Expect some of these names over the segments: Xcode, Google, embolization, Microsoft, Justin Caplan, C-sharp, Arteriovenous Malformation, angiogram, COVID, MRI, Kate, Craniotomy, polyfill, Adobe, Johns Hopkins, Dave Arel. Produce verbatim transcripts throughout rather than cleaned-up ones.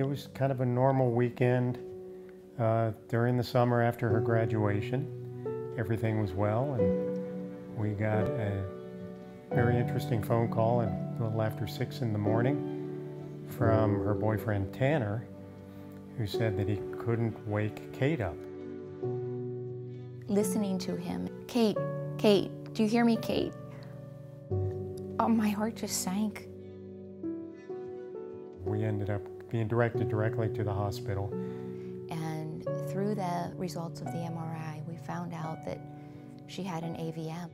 it was kind of a normal weekend uh, during the summer after her graduation. Everything was well, and we got a very interesting phone call at a little after six in the morning from her boyfriend Tanner, who said that he couldn't wake Kate up. Listening to him, Kate, Kate, do you hear me, Kate? Oh, my heart just sank. We ended up being directed directly to the hospital. And through the results of the M R I, we found out that she had an A V M.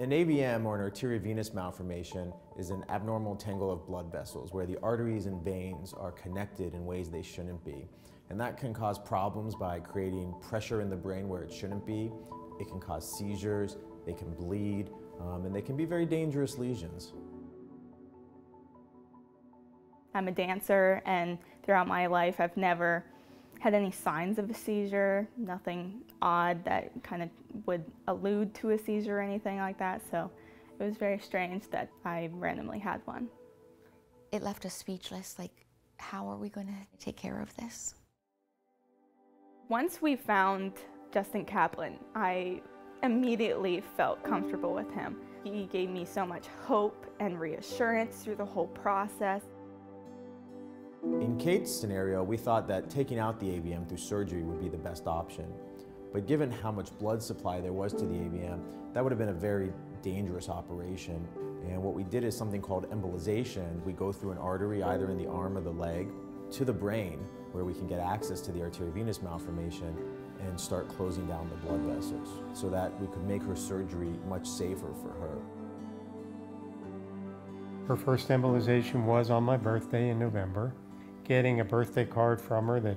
An A V M, or an arteriovenous malformation, is an abnormal tangle of blood vessels where the arteries and veins are connected in ways they shouldn't be. And that can cause problems by creating pressure in the brain where it shouldn't be. It can cause seizures, they can bleed, um, and they can be very dangerous lesions. I'm a dancer, and throughout my life I've never had any signs of a seizure, nothing odd that kind of would allude to a seizure or anything like that, so it was very strange that I randomly had one. It left us speechless, like, how are we going to take care of this? Once we found Justin Caplan, I immediately felt comfortable with him. He gave me so much hope and reassurance through the whole process. In Kate's scenario, we thought that taking out the A V M through surgery would be the best option. But given how much blood supply there was to the A V M, that would have been a very dangerous operation. And what we did is something called embolization. We go through an artery, either in the arm or the leg, to the brain, where we can get access to the arteriovenous malformation and start closing down the blood vessels, so that we could make her surgery much safer for her. Her first embolization was on my birthday in November. Getting a birthday card from her that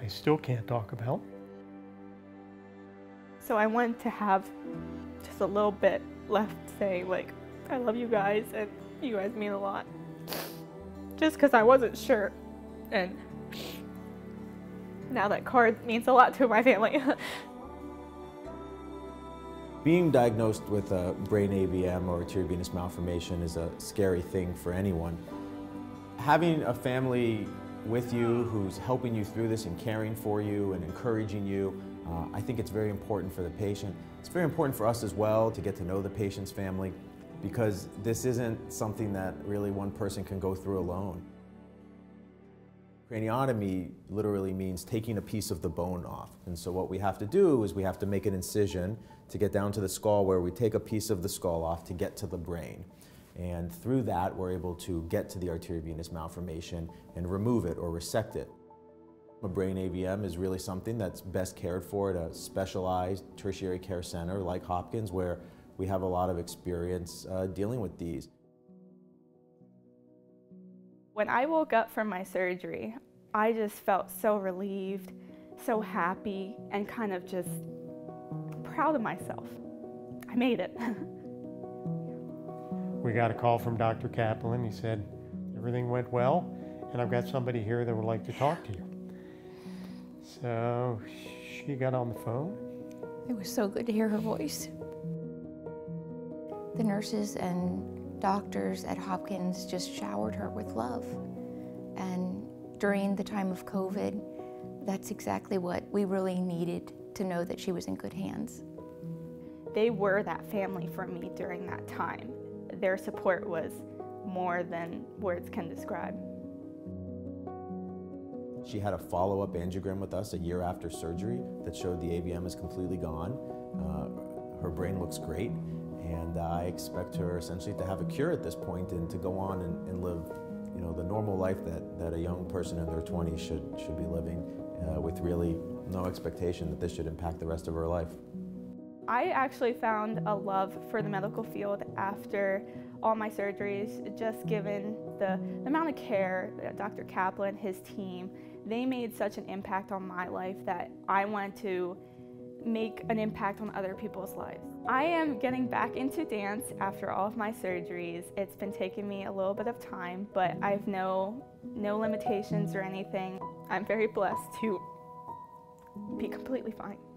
I still can't talk about. So I wanted to have just a little bit left to say, like, I love you guys and you guys mean a lot. Just because I wasn't sure. And now that card means a lot to my family. Being diagnosed with a brain A V M or arteriovenous malformation is a scary thing for anyone. Having a family with you who's helping you through this and caring for you and encouraging you, uh, I think it's very important for the patient. It's very important for us as well to get to know the patient's family, because this isn't something that really one person can go through alone. Craniotomy literally means taking a piece of the bone off. And so what we have to do is we have to make an incision to get down to the skull, where we take a piece of the skull off to get to the brain. And through that, we're able to get to the arteriovenous malformation and remove it or resect it. A brain A V M is really something that's best cared for at a specialized tertiary care center like Hopkins, where we have a lot of experience uh, dealing with these. When I woke up from my surgery, I just felt so relieved, so happy, and kind of just proud of myself. I made it. We got a call from Doctor Caplan. He said, everything went well, and I've got somebody here that would like to talk to you. So she got on the phone. It was so good to hear her voice. The nurses and doctors at Hopkins just showered her with love. And during the time of COVID, that's exactly what we really needed to know, that she was in good hands. They were that family for me during that time. Their support was more than words can describe. She had a follow-up angiogram with us a year after surgery that showed the A V M is completely gone. Uh, her brain looks great. And I expect her essentially to have a cure at this point and to go on and, and live, you know, the normal life that, that a young person in their twenties should, should be living, uh, with really no expectation that this should impact the rest of her life. I actually found a love for the medical field after all my surgeries, just given the amount of care that Doctor Caplan, his team, they made such an impact on my life that I wanted to make an impact on other people's lives. I am getting back into dance after all of my surgeries. It's been taking me a little bit of time, but I've no, no limitations or anything. I'm very blessed to be completely fine.